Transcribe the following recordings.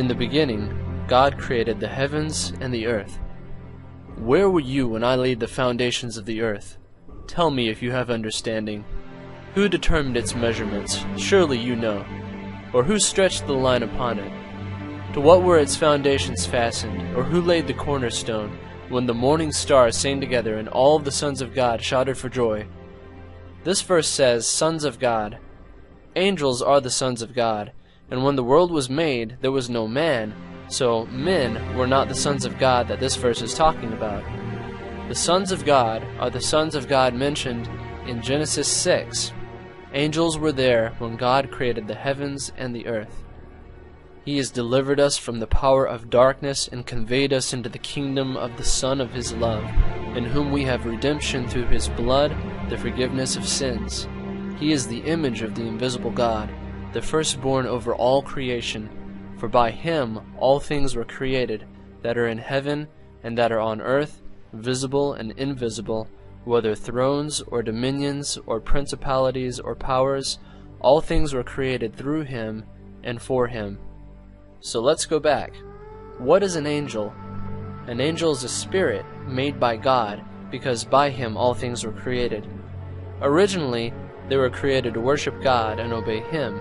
In the beginning, God created the heavens and the earth. Where were you when I laid the foundations of the earth? Tell me if you have understanding. Who determined its measurements? Surely you know. Or who stretched the line upon it? To what were its foundations fastened? Or who laid the cornerstone? When the morning stars sang together and all the sons of God shouted for joy. This verse says, sons of God. Angels are the sons of God, and when the world was made, there was no man, so men were not the sons of God that this verse is talking about. The sons of God are the sons of God mentioned in Genesis 6. Angels were there when God created the heavens and the earth. He has delivered us from the power of darkness and conveyed us into the kingdom of the Son of His love, in whom we have redemption through His blood, the forgiveness of sins. He is the image of the invisible God, the firstborn over all creation, for by Him all things were created, that are in heaven and that are on earth, visible and invisible, whether thrones or dominions or principalities or powers, all things were created through Him and for Him. So let's go back. What is an angel? An angel is a spirit made by God, because by Him all things were created. Originally, they were created to worship God and obey Him.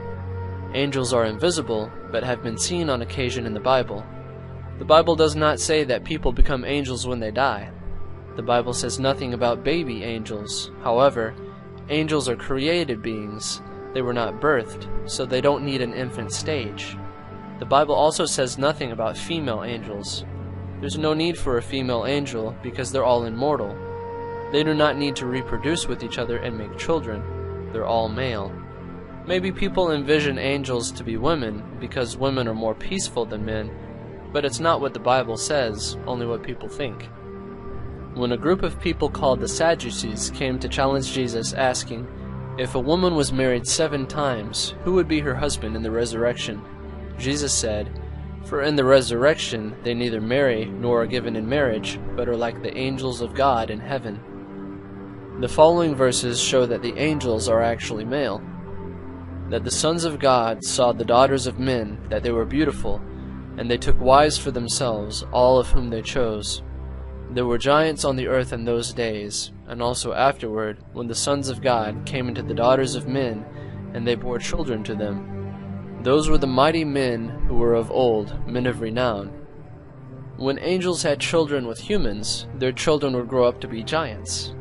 Angels are invisible, but have been seen on occasion in the Bible. The Bible does not say that people become angels when they die. The Bible says nothing about baby angels. However, angels are created beings. They were not birthed, so they don't need an infant stage. The Bible also says nothing about female angels. There's no need for a female angel because they're all immortal. They do not need to reproduce with each other and make children. They're all male. Maybe people envision angels to be women because women are more peaceful than men, but it's not what the Bible says, only what people think. When a group of people called the Sadducees came to challenge Jesus, asking, if a woman was married 7 times, who would be her husband in the resurrection? Jesus said, for in the resurrection they neither marry nor are given in marriage, but are like the angels of God in heaven. The following verses show that the angels are actually male. That the sons of God saw the daughters of men, that they were beautiful, and they took wives for themselves, all of whom they chose. There were giants on the earth in those days, and also afterward, when the sons of God came into the daughters of men, and they bore children to them. Those were the mighty men who were of old, men of renown. When angels had children with humans, their children would grow up to be giants.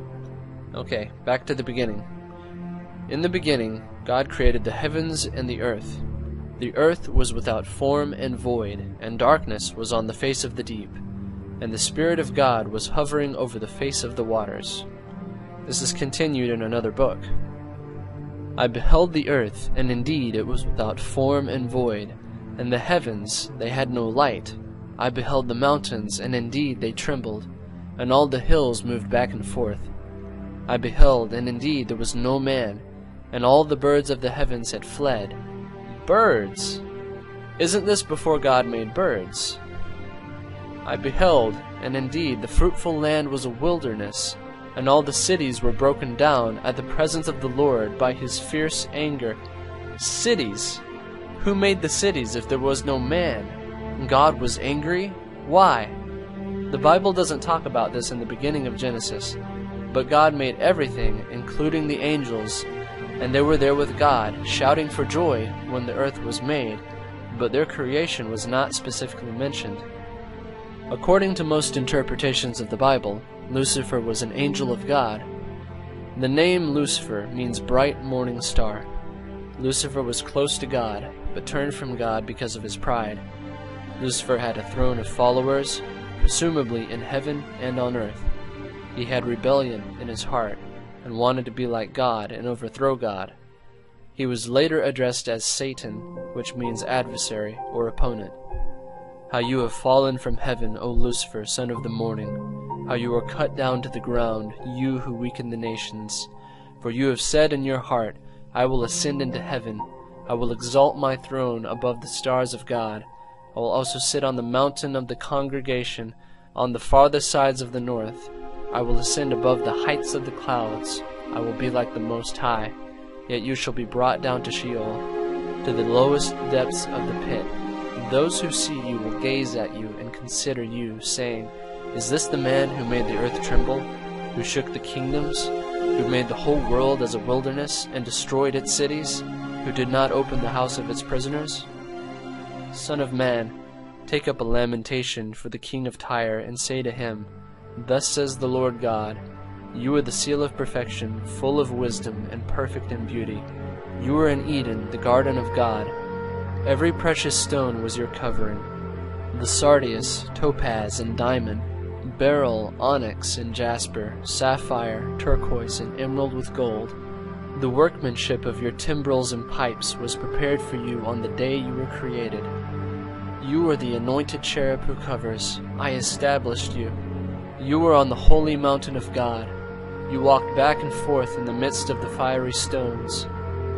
Okay, back to the beginning. In the beginning, God created the heavens and the earth. The earth was without form and void, and darkness was on the face of the deep, and the Spirit of God was hovering over the face of the waters. This is continued in another book. I beheld the earth, and indeed it was without form and void, and the heavens, they had no light. I beheld the mountains, and indeed they trembled, and all the hills moved back and forth. I beheld, and indeed there was no man, and all the birds of the heavens had fled. Birds! Isn't this before God made birds? I beheld, and indeed the fruitful land was a wilderness, and all the cities were broken down at the presence of the Lord by His fierce anger. Cities! Who made the cities if there was no man? God was angry? Why? The Bible doesn't talk about this in the beginning of Genesis, but God made everything, including the angels, and they were there with God, shouting for joy when the earth was made, but their creation was not specifically mentioned. According to most interpretations of the Bible, Lucifer was an angel of God. The name Lucifer means bright morning star. Lucifer was close to God, but turned from God because of his pride. Lucifer had a throne of followers, presumably in heaven and on earth. He had rebellion in his heart, and wanted to be like God and overthrow God. He was later addressed as Satan, which means adversary or opponent. How you have fallen from heaven, O Lucifer, son of the morning! How you are cut down to the ground, you who weaken the nations. For you have said in your heart, I will ascend into heaven. I will exalt my throne above the stars of God. I will also sit on the mountain of the congregation, on the farther sides of the north. I will ascend above the heights of the clouds. I will be like the Most High. Yet you shall be brought down to Sheol, to the lowest depths of the pit. Those who see you will gaze at you and consider you, saying, Is this the man who made the earth tremble, who shook the kingdoms, who made the whole world as a wilderness and destroyed its cities, who did not open the house of its prisoners? Son of man, take up a lamentation for the king of Tyre, and say to him, Thus says the Lord God, You are the seal of perfection, full of wisdom and perfect in beauty. You were in Eden, the garden of God. Every precious stone was your covering. The sardius, topaz, and diamond, beryl, onyx, and jasper, sapphire, turquoise, and emerald with gold. The workmanship of your timbrels and pipes was prepared for you on the day you were created. You are the anointed cherub who covers. I established you. You were on the holy mountain of God. You walked back and forth in the midst of the fiery stones.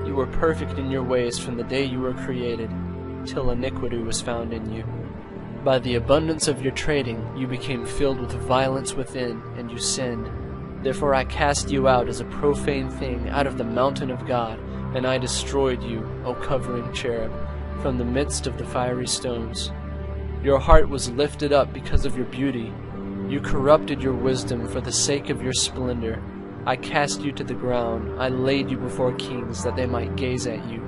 You were perfect in your ways from the day you were created, till iniquity was found in you. By the abundance of your trading you became filled with violence within, and you sinned. Therefore I cast you out as a profane thing out of the mountain of God, and I destroyed you, O covering cherub, from the midst of the fiery stones. Your heart was lifted up because of your beauty. You corrupted your wisdom for the sake of your splendor. I cast you to the ground. I laid you before kings, that they might gaze at you.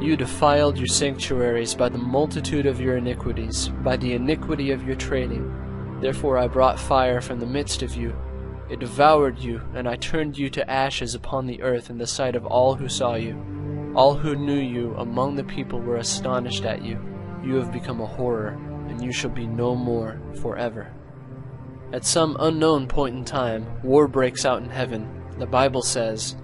You defiled your sanctuaries by the multitude of your iniquities, by the iniquity of your trading. Therefore I brought fire from the midst of you. It devoured you, and I turned you to ashes upon the earth in the sight of all who saw you. All who knew you among the people were astonished at you. You have become a horror, and you shall be no more forever. At some unknown point in time, war breaks out in heaven. The Bible says,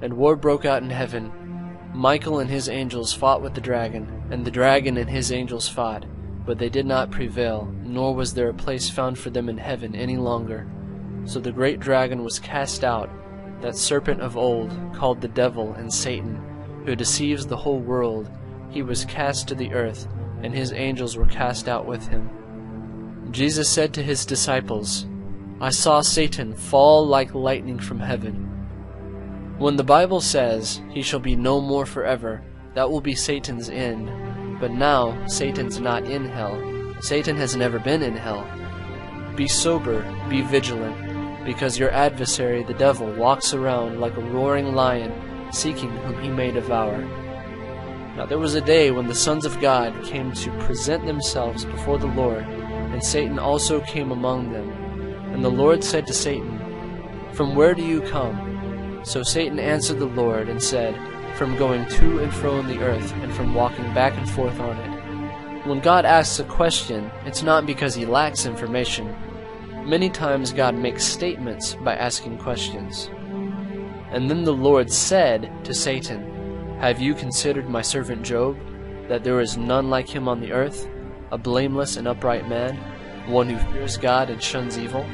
And war broke out in heaven. Michael and his angels fought with the dragon, and the dragon and his angels fought, but they did not prevail, nor was there a place found for them in heaven any longer. So the great dragon was cast out, that serpent of old, called the devil and Satan, who deceives the whole world. He was cast to the earth, and his angels were cast out with him. Jesus said to his disciples, I saw Satan fall like lightning from heaven. When the Bible says, He shall be no more forever, that will be Satan's end. But now, Satan's not in hell. Satan has never been in hell. Be sober, be vigilant, because your adversary, the devil, walks around like a roaring lion, seeking whom he may devour. Now there was a day when the sons of God came to present themselves before the Lord, and Satan also came among them. And the Lord said to Satan, From where do you come? So Satan answered the Lord and said, From going to and fro in the earth, and from walking back and forth on it. When God asks a question, it's not because he lacks information. Many times God makes statements by asking questions. And then the Lord said to Satan, Have you considered my servant Job, that there is none like him on the earth, a blameless and upright man, one who fears God and shuns evil?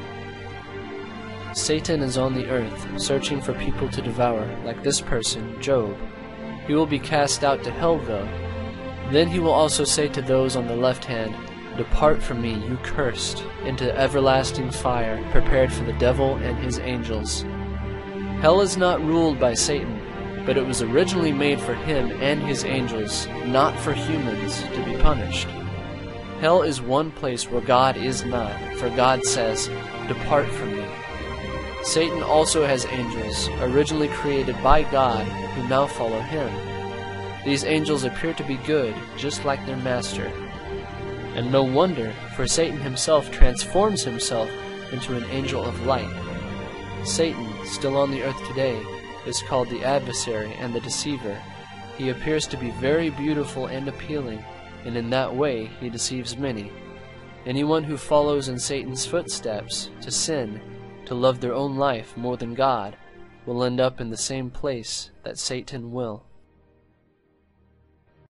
Satan is on the earth, searching for people to devour, like this person, Job. He will be cast out to hell, though. Then he will also say to those on the left hand, Depart from me, you cursed, into everlasting fire, prepared for the devil and his angels. Hell is not ruled by Satan, but it was originally made for him and his angels, not for humans, to be punished. Hell is one place where God is not, for God says, Depart from me. Satan also has angels, originally created by God, who now follow him. These angels appear to be good, just like their master. And no wonder, for Satan himself transforms himself into an angel of light. Satan, still on the earth today, is called the adversary and the deceiver. He appears to be very beautiful and appealing, and in that way he deceives many. Anyone who follows in Satan's footsteps to sin, to love their own life more than God, will end up in the same place that Satan will.